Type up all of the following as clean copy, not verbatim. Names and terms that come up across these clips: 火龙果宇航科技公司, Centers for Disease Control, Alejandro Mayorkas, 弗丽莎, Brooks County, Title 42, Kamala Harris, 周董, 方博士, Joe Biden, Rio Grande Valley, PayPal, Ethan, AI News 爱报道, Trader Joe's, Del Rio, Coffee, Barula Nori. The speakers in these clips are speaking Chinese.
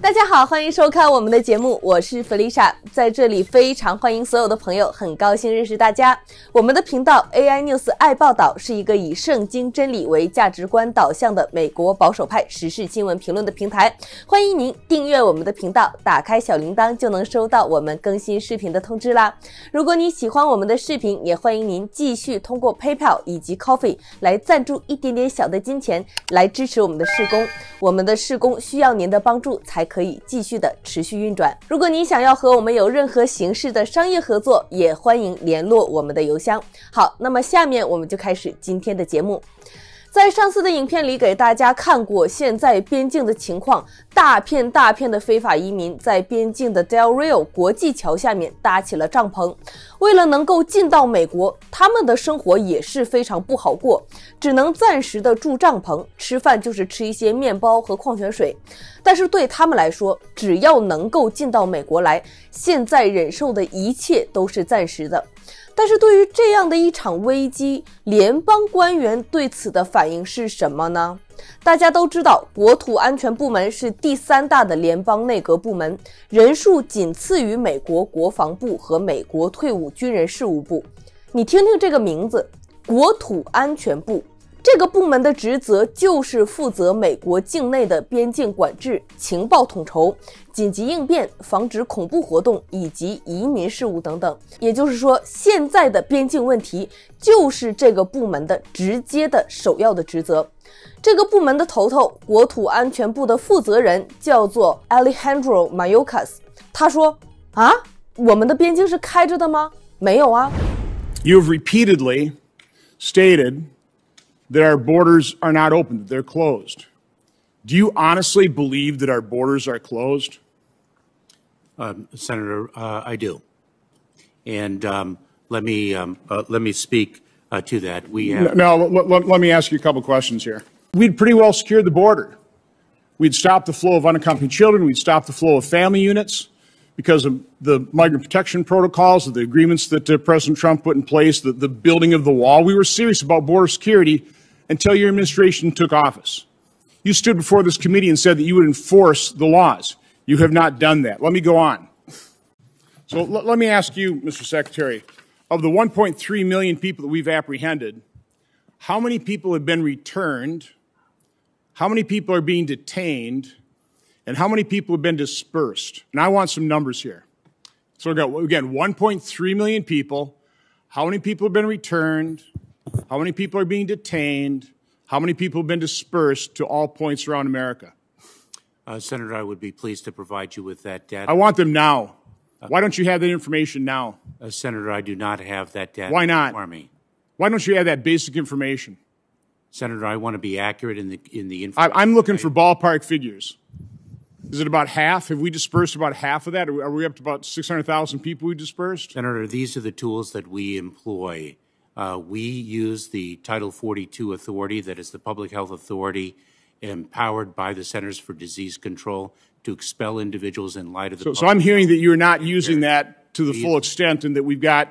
大家好，欢迎收看我们的节目，我是弗丽莎，在这里非常欢迎所有的朋友，很高兴认识大家。我们的频道 AI News 爱报道是一个以圣经真理为价值观导向的美国保守派时事新闻评论的平台，欢迎您订阅我们的频道，打开小铃铛就能收到我们更新视频的通知啦。如果你喜欢我们的视频，也欢迎您继续通过 PayPal 以及 Coffee 来赞助一点点小的金钱来支持我们的事工，我们的事工需要您的帮助才可以继续的持续运转。如果你想要和我们有任何形式的商业合作，也欢迎联络我们的邮箱。好，那么下面我们就开始今天的节目。在上次的影片里给大家看过现在边境的情况，大片的非法移民在边境的 Del Rio 国际桥下面搭起了帐篷，为了能够进到美国，他们的生活也是非常不好过，只能暂时的住帐篷，吃饭就是吃一些面包和矿泉水。但是对他们来说，只要能够进到美国来，现在忍受的一切都是暂时的。但是对于这样的一场危机，联邦官员对此的反应是什么呢？大家都知道，国土安全部门是第3大的联邦内阁部门，人数仅次于美国国防部和美国退伍军人事务部。你听听这个名字，国土安全部。这个部门的职责就是负责美国境内的边境管制、情报统筹、紧急应变、防止恐怖活动以及移民事务等等。也就是说，现在的边境问题就是这个部门的直接的首要的职责。这个部门的头头，国土安全部的负责人叫做 Alejandro Mayorkas。他说：“啊，我们的边境是开着的吗？没有啊。” You've repeatedly stated that our borders are not open, that they're closed. Do you honestly believe that our borders are closed? Senator, I do. And let me speak to that. We have... Let me ask you a couple questions here. We'd pretty well secured the border. We'd stopped the flow of unaccompanied children. We'd stopped the flow of family units because of the migrant protection protocols, the agreements that President Trump put in place, the building of the wall. We were serious about border security until your administration took office. You stood before this committee and said that you would enforce the laws. You have not done that. Let me go on. So let me ask you, Mr. Secretary, of the 1.3 million people that we've apprehended, how many people have been returned? How many people are being detained? And how many people have been dispersed? And I want some numbers here. So again, 1.3 million people. How many people have been returned? How many people are being detained? How many people have been dispersed to all points around America? Senator, I would be pleased to provide you with that data. I want them now. Why don't you have that information now? Senator, I do not have that data. Why not? For me. Why don't you have that basic information? Senator, I want to be accurate in the information. I'm looking for ballpark figures. Is it about half? Have we dispersed about half of that? Are we up to about 600,000 people we dispersed? Senator, these are the tools that we employ. We use the Title 42 authority, that is the public health authority empowered by the Centers for Disease Control to expel individuals in light of the public. So I'm hearing that you're not using that to the full extent, and that we've got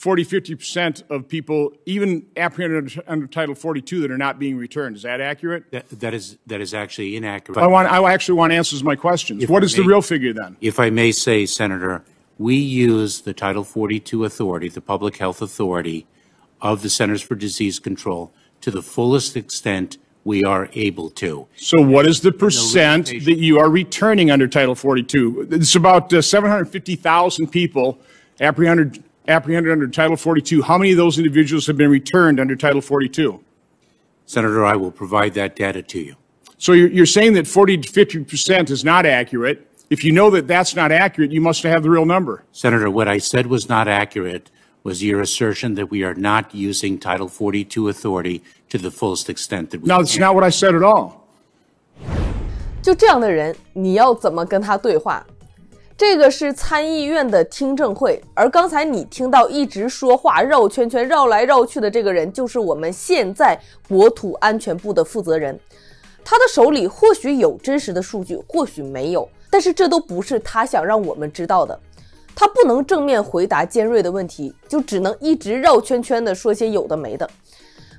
40–50% of people even apprehended under Title 42 that are not being returned. Is that accurate? That is actually inaccurate. I actually want answers to my questions. If what is the real figure then? If I may say, Senator, we use the Title 42 authority, the public health authority of the Centers for Disease Control, to the fullest extent we are able to. So what is the percent that you are returning under Title 42? It's about 750,000 people apprehended under Title 42. How many of those individuals have been returned under Title 42? Senator, I will provide that data to you. So you're saying that 40–50% is not accurate. If you know that that's not accurate, you must have the real number. Senator, what I said was not accurate was your assertion that we are not using Title 42 authority to the fullest extent that we can. No, that's not what I said at all. 就这样的人，你要怎么跟他对话？这个是参议院的听证会，而刚才你听到一直说话绕圈圈绕来绕去的这个人，就是我们现在国土安全部的负责人。他的手里或许有真实的数据，或许没有，但是这都不是他想让我们知道的。他不能正面回答尖锐的问题，就只能一直绕圈圈的说些有的没的。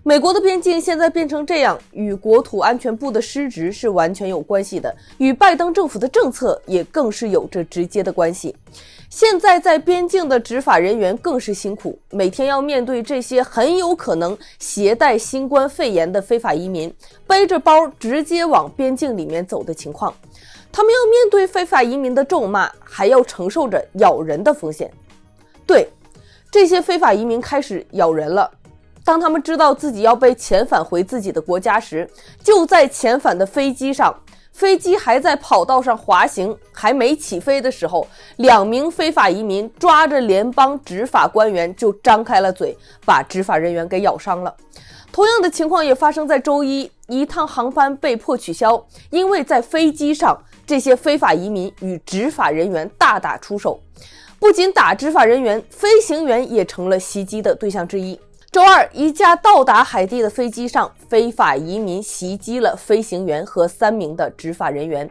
美国的边境现在变成这样，与国土安全部的失职是完全有关系的，与拜登政府的政策也更是有着直接的关系。现在在边境的执法人员更是辛苦，每天要面对这些很有可能携带新冠肺炎的非法移民，背着包直接往边境里面走的情况。他们要面对非法移民的咒骂，还要承受着咬人的风险。对，这些非法移民开始咬人了。 当他们知道自己要被遣返回自己的国家时，就在遣返的飞机上，飞机还在跑道上滑行，还没起飞的时候，两名非法移民抓着联邦执法官员就张开了嘴，把执法人员给咬伤了。同样的情况也发生在周一，一趟航班被迫取消，因为在飞机上，这些非法移民与执法人员大打出手，不仅打执法人员，飞行员也成了袭击的对象之一。 周二，一架到达海地的飞机上，非法移民袭击了飞行员和3名的执法人员。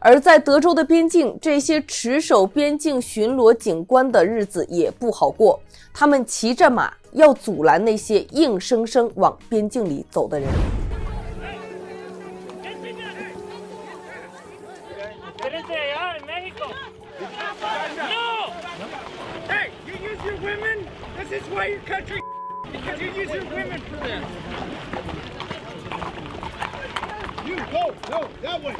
而在德州的边境，这些持守边境巡逻警官的日子也不好过。他们骑着马，要阻拦那些硬生生往边境里走的人。Because you use your women for this. You go, no, that way.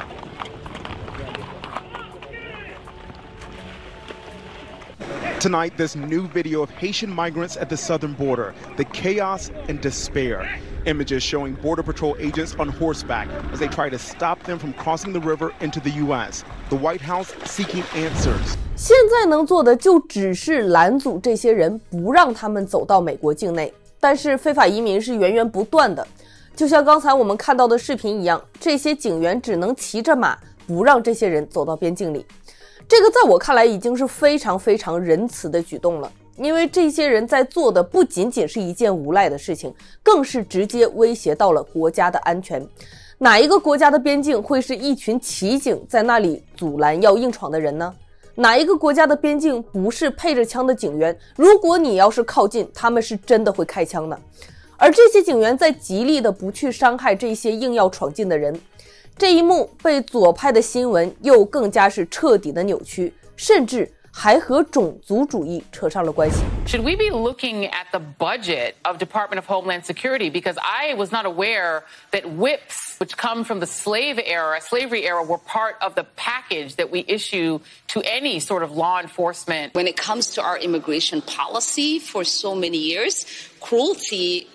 Tonight, this new video of Haitian migrants at the southern border, the chaos and despair. Images showing Border Patrol agents on horseback as they try to stop them from crossing the river into the U.S. The White House seeking answers. 现在能做的就只是拦阻这些人，不让他们走到美国境内。但是非法移民是源源不断的，就像刚才我们看到的视频一样，这些警员只能骑着马，不让这些人走到边境里。 这个在我看来已经是非常非常仁慈的举动了，因为这些人在做的不仅仅是一件无赖的事情，更是直接威胁到了国家的安全。哪一个国家的边境会是一群骑警在那里阻拦要硬闯的人呢？哪一个国家的边境不是配着枪的警员？如果你要是靠近，他们是真的会开枪的。而这些警员在极力的不去伤害这些硬要闯进的人。 这一幕被左派的新闻又更加是彻底的扭曲，甚至还和种族主义扯上了关系。Should we be looking at the budget of Department of Homeland Security? Because I was not aware that whips, which come from the slavery era, were part of the package that we issue to any sort of law enforcement. When it comes to our immigration policy, for so many years, cruelty.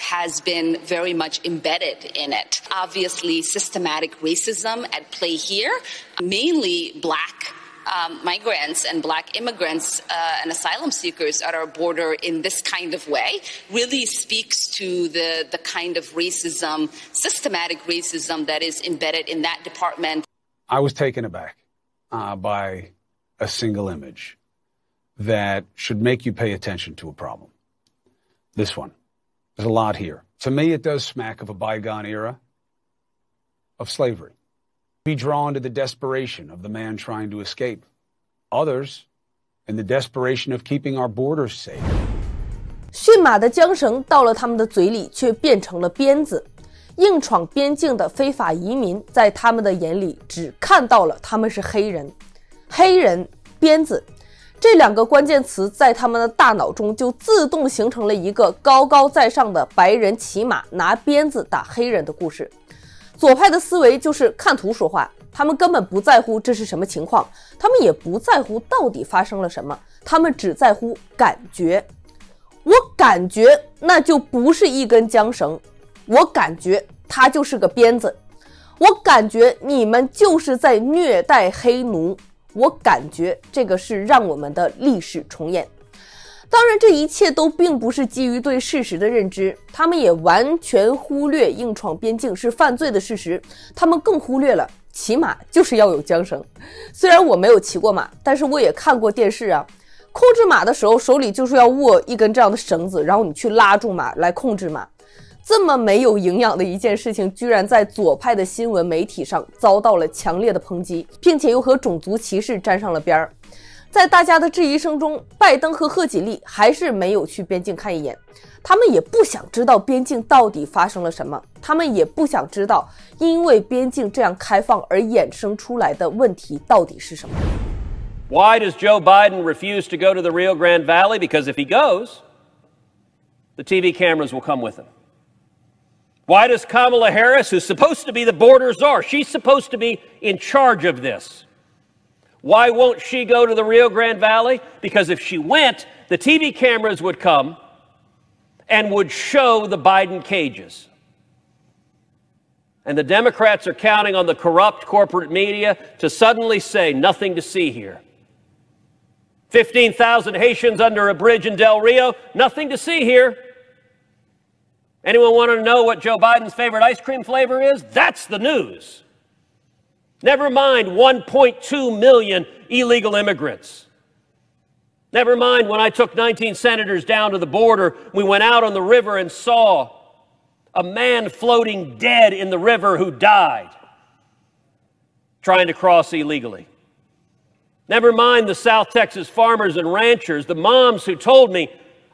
Has been very much embedded in it. Obviously, systematic racism at play here, mainly black migrants and black immigrants and asylum seekers at our border in this kind of way, really speaks to the kind of racism, systematic racism that is embedded in that department. I was taken aback by a single image that should make you pay attention to a problem. This one. There's a lot here. To me, it does smack of a bygone era of slavery. Be drawn to the desperation of the man trying to escape. Others, in the desperation of keeping our borders safe. 驯马的缰绳到了他们的嘴里，却变成了鞭子。硬闯边境的非法移民，在他们的眼里，只看到了他们是黑人。黑人、鞭子。 这两个关键词在他们的大脑中就自动形成了一个高高在上的白人骑马拿鞭子打黑人的故事。左派的思维就是看图说话，他们根本不在乎这是什么情况，他们也不在乎到底发生了什么，他们只在乎感觉。我感觉那就不是一根缰绳，我感觉它就是个鞭子，我感觉你们就是在虐待黑奴。 我感觉这个是让我们的历史重演。当然，这一切都并不是基于对事实的认知，他们也完全忽略硬闯边境是犯罪的事实，他们更忽略了骑马就是要有缰绳。虽然我没有骑过马，但是我也看过电视啊。控制马的时候，手里就是要握一根这样的绳子，然后你去拉住马来控制马。这么没有营养的一件事情，居然在左派的新闻媒体上遭到了强烈的抨击，并且又和种族歧视沾上了边儿。在大家的质疑声中，拜登和贺锦丽还是没有去边境看一眼。他们也不想知道边境到底发生了什么，他们也不想知道因为边境这样开放而衍生出来的问题到底是什么。Why does Joe Biden refuse to go to the Rio Grande Valley? Because if he goes, the TV cameras will come with him. Why does Kamala Harris, who's supposed to be the border czar, she's supposed to be in charge of this, why won't she go to the Rio Grande Valley? Because if she went, the TV cameras would come and would show the Biden cages. And the Democrats are counting on the corrupt corporate media to suddenly say, nothing to see here. 15,000 Haitians under a bridge in Del Rio, nothing to see here. Anyone want to know what Joe Biden's favorite ice cream flavor is? That's the news. Never mind 1.2 million illegal immigrants. Never mind when I took 19 senators down to the border, we went out on the river and saw a man floating dead in the river who died trying to cross illegally. Never mind the South Texas farmers and ranchers, the moms who told me,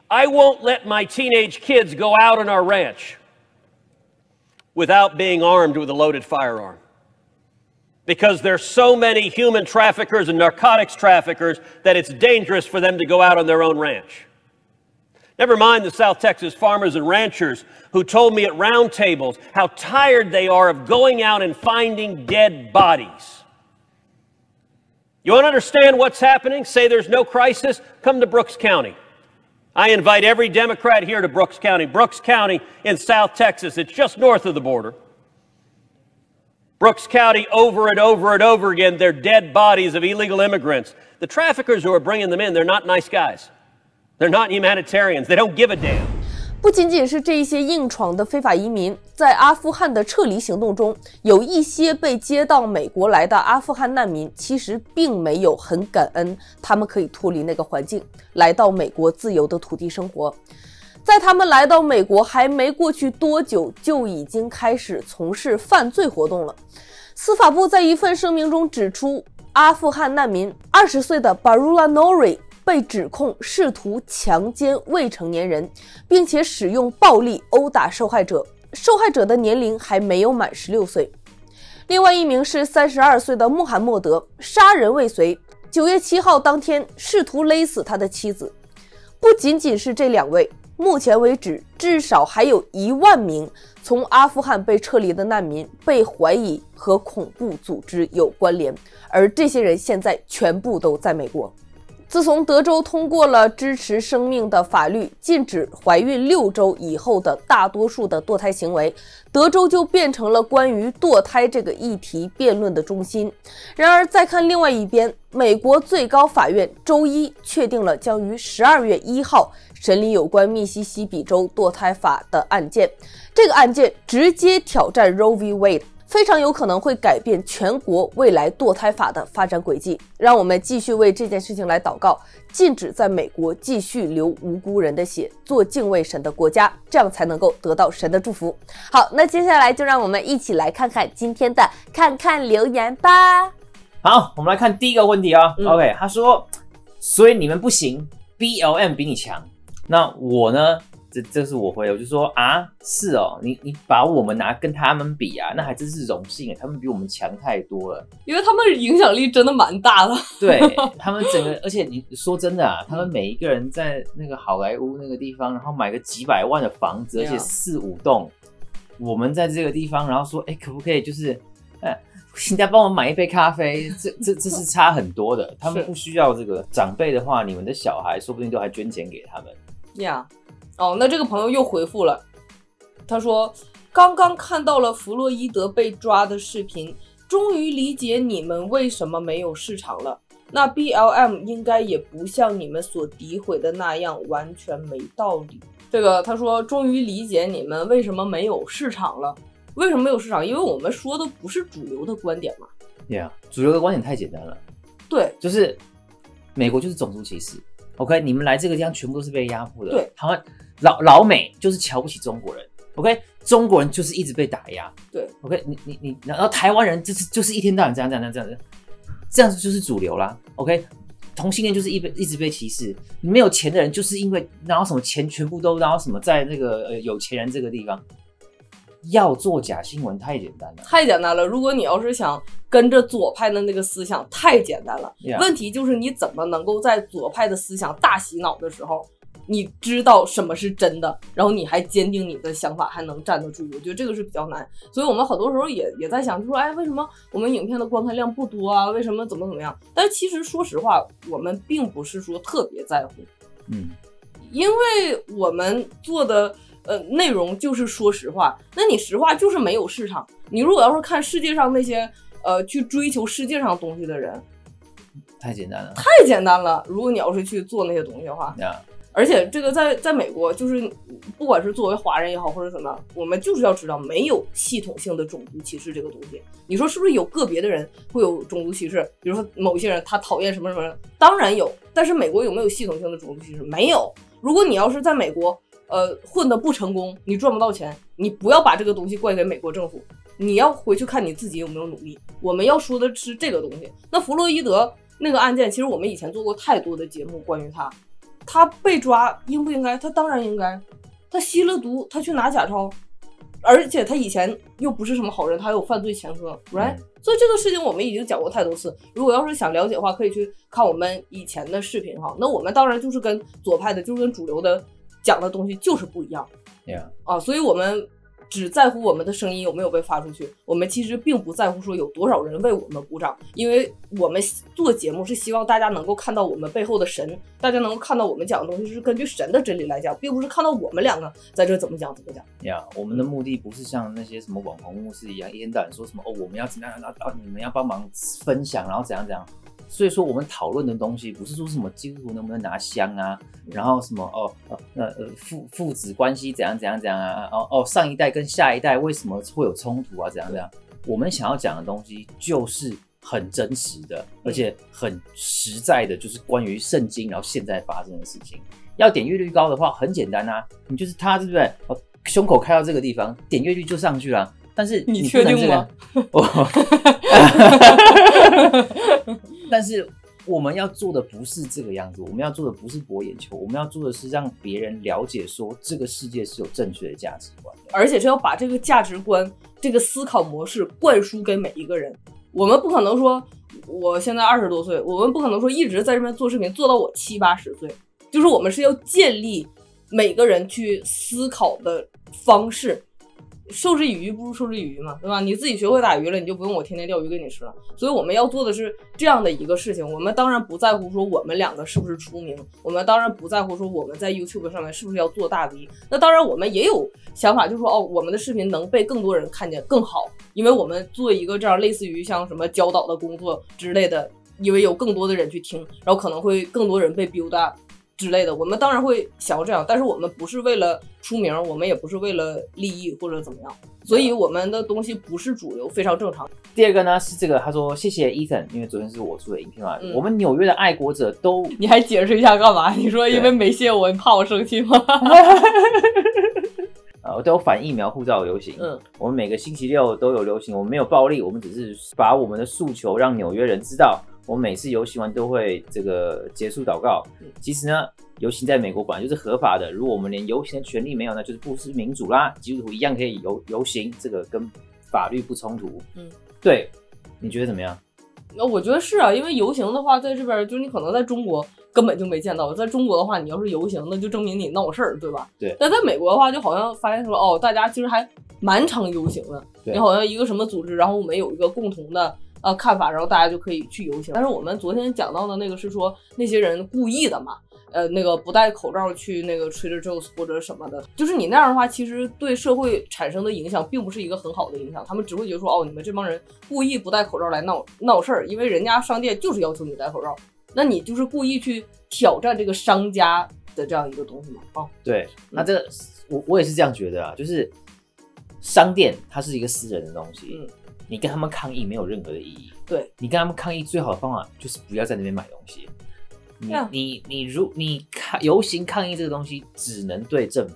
I won't let my teenage kids go out on our ranch without being armed with a loaded firearm, because there's so many human traffickers and narcotics traffickers that it's dangerous for them to go out on their own ranch. Never mind the South Texas farmers and ranchers who told me at roundtables how tired they are of going out and finding dead bodies. You want to understand what's happening? Say there's no crisis? Come to Brooks County. I invite every Democrat here to Brooks County. Brooks County in South Texas, it's just north of the border. Brooks County, over and over and over again, they're dead bodies of illegal immigrants. The traffickers who are bringing them in, they're not nice guys. They're not humanitarians. They don't give a damn. 不仅仅是这些硬闯的非法移民，在阿富汗的撤离行动中，有一些被接到美国来的阿富汗难民，其实并没有很感恩，他们可以脱离那个环境，来到美国自由的土地生活。 在他们来到美国还没过去多久，就已经开始从事犯罪活动了。司法部在一份声明中指出，阿富汗难民20岁的 Barula Nori 被指控试图强奸未成年人，并且使用暴力殴打受害者，受害者的年龄还没有满16岁。另外一名是32岁的穆罕默德，杀人未遂，9月7号当天试图勒死他的妻子。不仅仅是这两位。 目前为止，至少还有1万名从阿富汗被撤离的难民被怀疑和恐怖组织有关联，而这些人现在全部都在美国。自从德州通过了支持生命的法律，禁止怀孕6周以后的大多数的堕胎行为，德州就变成了关于堕胎这个议题辩论的中心。然而，再看另外一边，美国最高法院周一确定了将于12月1号。 审理有关密西西比州堕胎法的案件，这个案件直接挑战 Roe v. Wade， 非常有可能会改变全国未来堕胎法的发展轨迹。让我们继续为这件事情来祷告，禁止在美国继续流无辜人的血，做敬畏神的国家，这样才能够得到神的祝福。好，那接下来就让我们一起来看看今天的看看留言吧。好，我们来看第一个问题啊、OK， 他说，所以你们不行 ，BLM 比你强。 那我呢？这是我回的，我就说啊，是哦，你把我们拿跟他们比啊，那还真是荣幸，他们比我们强太多了，因为他们影响力真的蛮大的。对他们整个，而且你说真的啊，他们每一个人在那个好莱坞那个地方，然后买个几百万的房子，而且4、5栋，我们在这个地方，然后说，哎，可不可以就是，请大家帮我买一杯咖啡，这是差很多的。他们不需要这个长辈的话，你们的小孩说不定都还捐钱给他们。 呀， 那这个朋友又回复了，他说：“刚刚看到了弗洛伊德被抓的视频，终于理解你们为什么没有市场了。那 BLM 应该也不像你们所诋毁的那样，完全没道理。”这个他说：“终于理解你们为什么没有市场了。为什么没有市场？因为我们说的不是主流的观点嘛。”Yeah， 主流的观点太简单了。对，就是美国就是种族歧视。 OK， 你们来这个地方全部都是被压迫的。对，台湾老美就是瞧不起中国人。OK， 中国人就是一直被打压。对 ，OK， 你，然后台湾人就是一天到晚这样这样这样这样，这样就是主流啦。OK，同性恋就是一直被歧视，没有钱的人就是因为拿到什么钱，全部都拿到什么在那个有钱人这个地方。要做假新闻太简单了，太简单了。如果你要是想跟着左派的那个思想，太简单了。Yeah. 问题就是你怎么能够在左派的思想大洗脑的时候？ 你知道什么是真的，然后你还坚定你的想法，还能站得住，我觉得这个是比较难。所以我们很多时候也在想，就说哎，为什么我们影片的观看量不多啊？为什么怎么样？但是其实说实话，我们并不是说特别在乎，嗯，因为我们做的内容就是说实话。那你实话就是没有市场。你如果要是看世界上那些去追求世界上东西的人，太简单了，太简单了。如果你要是去做那些东西的话，yeah. 而且这个在美国，就是不管是作为华人也好，或者怎么样，我们就是要知道没有系统性的种族歧视这个东西。你说是不是有个别的人会有种族歧视？比如说某些人他讨厌什么什么人，当然有。但是美国有没有系统性的种族歧视？没有。如果你要是在美国，混得不成功，你赚不到钱，你不要把这个东西怪给美国政府，你要回去看你自己有没有努力。我们要说的是这个东西。那弗洛伊德那个案件，其实我们以前做过太多的节目关于他。他被抓应不应该？他当然应该。他吸了毒，他去拿假钞，而且他以前又不是什么好人，他有犯罪前科 ，right？ 所以这个事情我们已经讲过太多次。如果要是想了解的话，可以去看我们以前的视频哈。那我们当然就是跟左派的，就是跟主流的讲的东西就是不一样。Yeah. 啊，所以我们只在乎我们的声音有没有被发出去，我们其实并不在乎说有多少人为我们鼓掌，因为我们做节目是希望大家能够看到我们背后的神，大家能够看到我们讲的东西是根据神的真理来讲，并不是看到我们两个在这怎么讲。呀、yeah, ，我们的目的不是像那些什么网红牧师一样，一天到晚说什么哦，我们要怎样啊，你们要帮忙分享，然后怎样。所以说我们讨论的东西不是说什么基督徒能不能拿香啊，然后什么父子关系怎样啊，上一代跟下一代为什么会有冲突啊怎样。我们想要讲的东西就是很真实的，而且很实在的，就是关于圣经然后现在发生的事情。要点阅率高的话很简单啊，你就是他对不对，胸口开到这个地方，点阅率就上去了。但是你确定吗？但是我们要做的不是这个样子，我们要做的不是博眼球，我们要做的是让别人了解说这个世界是有正确的价值观的，而且是要把这个价值观、这个思考模式灌输给每一个人。我们不可能说我现在20多岁，我们不可能说一直在这边做视频做到我70-80岁，就是我们是要建立每个人去思考的方式。授之以鱼不如授之以渔嘛，对吧？你自己学会打鱼了，你就不用我天天钓鱼给你吃了。所以我们要做的是这样的一个事情。我们当然不在乎说我们两个是不是出名，我们当然不在乎说我们在 YouTube 上面是不是要做大 V。那当然我们也有想法，就是说哦，我们的视频能被更多人看见更好，因为我们做一个这样类似于像什么教导的工作之类的，因为有更多的人去听，然后可能会更多人被 build up。之类的，我们当然会想要这样，但是我们不是为了出名，我们也不是为了利益或者怎么样，所以我们的东西不是主流，非常正常。第二个呢是这个，他说谢谢 Ethan， 因为昨天是我出的影片嘛，我们纽约的爱国者都，你还解释一下干嘛？你说因为没谢我，你怕我生气吗？都有反疫苗护照游行，我们每个星期六都有游行，我们没有暴力，我们只是把我们的诉求让纽约人知道。我每次游行完都会这个结束祷告。其实呢，游行在美国本来就是合法的。如果我们连游行的权利没有呢，就是不是民主啦。基督徒一样可以游行，这个跟法律不冲突。嗯，对，你觉得怎么样？那我觉得是啊，因为游行的话，在这边就是你可能在中国根本就没见到，在中国的话，你要是游行，那就证明你闹事儿，对吧？对。但在美国的话，就好像发现说，哦，大家其实还蛮常游行的。你好像一个什么组织，然后我们有一个共同的。看法，然后大家就可以去游行。但是我们昨天讲到的那个是说那些人故意的嘛，那个不戴口罩去那个 Trader Joe's 或者什么的，就是你那样的话，其实对社会产生的影响并不是一个很好的影响。他们只会觉得说，哦，你们这帮人故意不戴口罩来闹事儿，因为人家商店就是要求你戴口罩，那你就是故意去挑战这个商家的这样一个东西嘛？哦，对，那这个我也是这样觉得啊，就是商店它是一个私人的东西。嗯，你跟他们抗议没有任何的意义。对，你跟他们抗议最好的方法就是不要在那边买东西。你游行抗议这个东西只能对政府，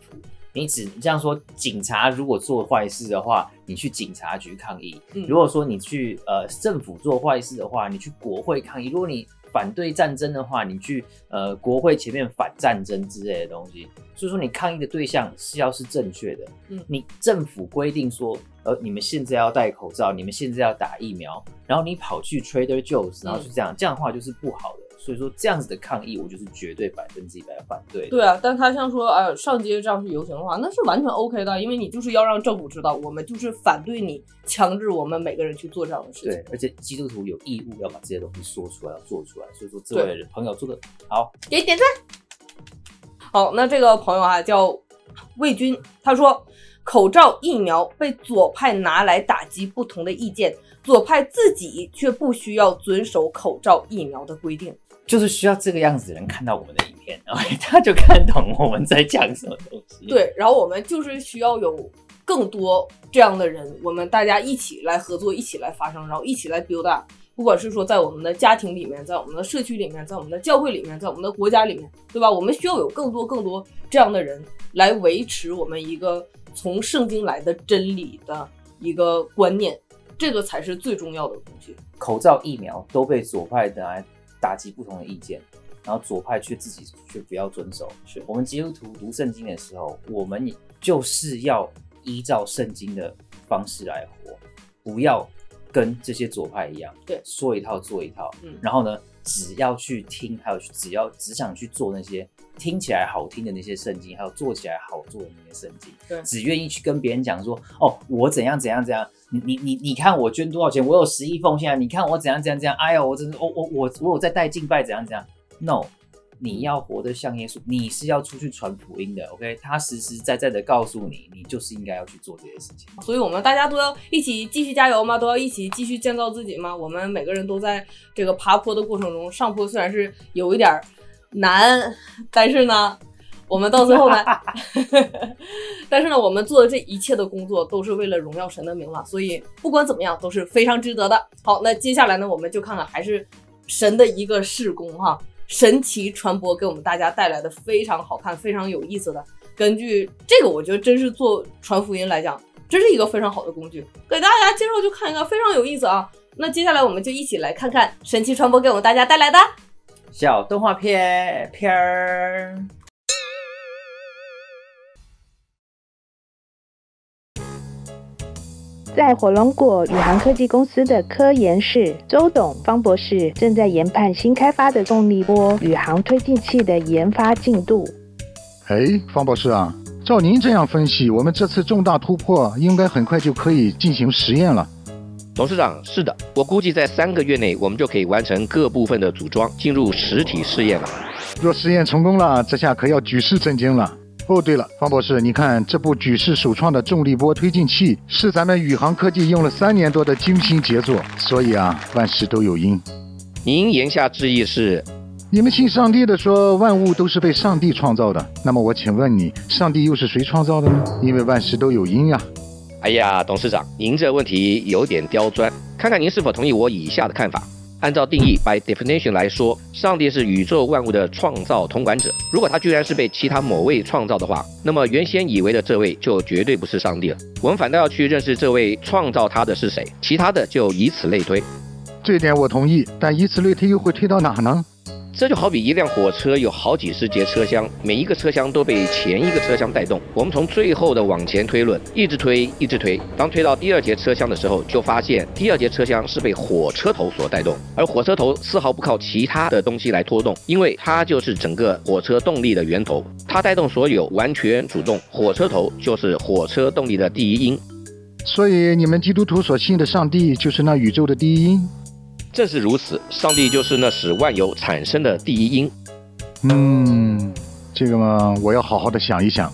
你只这样说，警察如果做坏事的话，你去警察局抗议；如果说你去政府做坏事的话，你去国会抗议；如果你反对战争的话，你去国会前面反战争之类的东西。所以说，你抗议的对象是要是正确的。你政府规定说，你们现在要戴口罩，你们现在要打疫苗，然后你跑去 Trader Joe's， 然后就这样，这样的话就是不好的。 所以说这样子的抗议，我就是绝对100%要反对的。对啊，但他像说，上街这样去游行的话，那是完全 OK 的，因为你就是要让政府知道，我们就是反对你强制我们每个人去做这样的事情。对，而且基督徒有义务要把这些东西说出来，要做出来。所以说，这位朋友做的好，给点赞。好，那这个朋友啊叫魏军，他说。 口罩疫苗被左派拿来打击不同的意见，左派自己却不需要遵守口罩疫苗的规定，就是需要这个样子的人看到我们的影片，然后他就看懂我们在讲什么东西。对，然后我们就是需要有更多这样的人，我们大家一起来合作，一起来发声，然后一起来 build up。不管是说在我们的家庭里面，在我们的社区里面，在我们的教会里面，在我们的国家里面，对吧？我们需要有更多这样的人来维持我们一个。 从圣经来的真理的一个观念，这个才是最重要的东西。口罩、疫苗都被左派拿来打击不同的意见，然后左派却自己却不要遵守。是我们基督徒读圣经的时候，我们就是要依照圣经的方式来活，不要跟这些左派一样，对，说一套做一套。然后呢，只要去听，还有只想去做那些。 听起来好听的那些圣经，还有做起来好做的那些圣经，对，只愿意去跟别人讲说，哦，我怎样怎样怎样，你看我捐多少钱，我有11奉献啊，你看我怎样怎样怎样，哎呀，我真是，我有在带敬拜怎样怎样 ，no， 你要活得像耶稣，你是要出去传福音的 ，OK， 他实实在在的告诉你，你就是应该要去做这些事情。所以我们大家都要一起继续加油嘛，都要一起继续建造自己嘛，我们每个人都在这个爬坡的过程中，上坡虽然是有一点。 难，但是呢，我们到最后呢，但是呢，我们做的这一切的工作都是为了荣耀神的名嘛，所以不管怎么样都是非常值得的。好，那接下来呢，我们就看看还是神的一个事工哈，神奇传播给我们大家带来的非常好看、非常有意思的。根据这个，我觉得真是做传福音来讲，真是一个非常好的工具，给大家接受就看一看，非常有意思啊。那接下来我们就一起来看看神奇传播给我们大家带来的。 小动画片儿。在火龙果宇航科技公司的科研室，周董、方博士正在研判新开发的动力波宇航推进器的研发进度。哎，方博士啊，照您这样分析，我们这次重大突破应该很快就可以进行实验了。 董事长，是的，我估计在3个月内，我们就可以完成各部分的组装，进入实体试验了。若实验成功了，这下可要举世震惊了。哦，对了，方博士，你看这部举世首创的重力波推进器，是咱们宇航科技用了3年多的精心杰作。所以啊，万事都有因。您言下之意是，你们信上帝的说万物都是被上帝创造的。那么我请问你，上帝又是谁创造的呢？因为万事都有因呀。 哎呀，董事长，您这问题有点刁钻，看看您是否同意我以下的看法。按照定义 by definition 来说，上帝是宇宙万物的创造统管者。如果他居然是被其他某位创造的话，那么原先以为的这位就绝对不是上帝了。我们反倒要去认识这位创造他的是谁，其他的就以此类推。这点我同意，但以此类推又会推到哪呢？ 这就好比一辆火车有好几十节车厢，每一个车厢都被前一个车厢带动。我们从最后的往前推论，一直推。当推到第2节车厢的时候，就发现第2节车厢是被火车头所带动，而火车头丝毫不靠其他的东西来拖动，因为它就是整个火车动力的源头，它带动所有，完全主动。火车头就是火车动力的第一因。所以你们基督徒所信的上帝就是那宇宙的第一因。 正是如此，上帝就是那使万有产生的第一因。这个嘛，我要好好的想一想。